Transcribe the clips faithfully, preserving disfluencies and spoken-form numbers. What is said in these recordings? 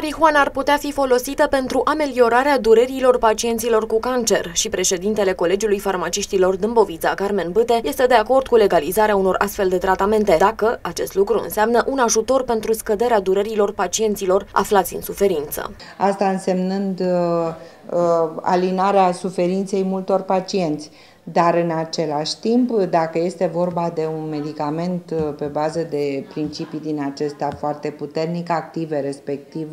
marihuana ar putea fi folosită pentru ameliorarea durerilor pacienților cu cancer și președintele Colegiului Farmaciștilor Dâmbovița, Carmen Bâte, este de acord cu legalizarea unor astfel de tratamente, dacă acest lucru înseamnă un ajutor pentru scăderea durerilor pacienților aflați în suferință. Asta însemnând uh, uh, alinarea suferinței multor pacienți. Dar în același timp, dacă este vorba de un medicament pe bază de principii din acestea foarte puternic active, respectiv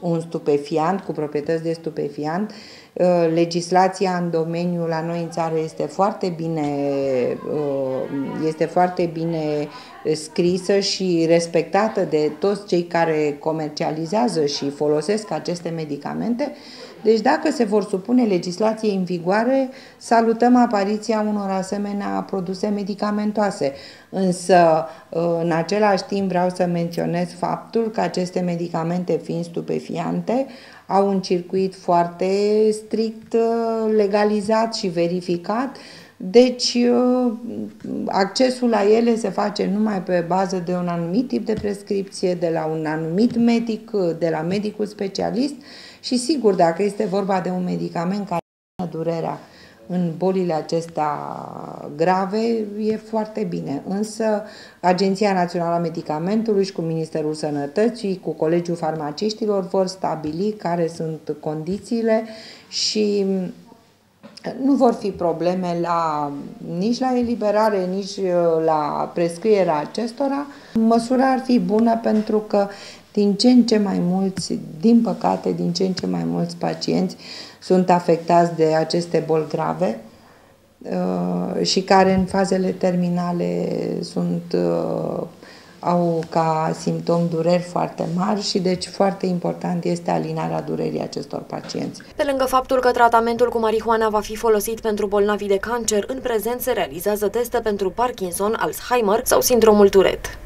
un stupefiant, cu proprietăți de stupefiant, legislația în domeniu la noi în țară este foarte bine, este foarte bine scrisă și respectată de toți cei care comercializează și folosesc aceste medicamente. Deci dacă se vor supune legislației în vigoare, salutăm apariția unor asemenea produse medicamentoase. Însă, în același timp, vreau să menționez faptul că aceste medicamente, fiind stupefiante, au un circuit foarte strict legalizat și verificat. Deci, accesul la ele se face numai pe bază de un anumit tip de prescripție, de la un anumit medic, de la medicul specialist și, sigur, dacă este vorba de un medicament care ține durerea în bolile acestea grave, e foarte bine. Însă, Agenția Națională a Medicamentului și cu Ministerul Sănătății, cu Colegiul Farmaciștilor vor stabili care sunt condițiile și nu vor fi probleme la, nici la eliberare, nici la prescrierea acestora. Măsura ar fi bună pentru că din ce în ce mai mulți, din păcate, din ce în ce mai mulți pacienți sunt afectați de aceste boli grave și care în fazele terminale sunt, au ca simptom dureri foarte mari și deci foarte important este alinarea durerii acestor pacienți. Pe lângă faptul că tratamentul cu marihuana va fi folosit pentru bolnavii de cancer, în prezent se realizează teste pentru Parkinson, Alzheimer sau sindromul Turet.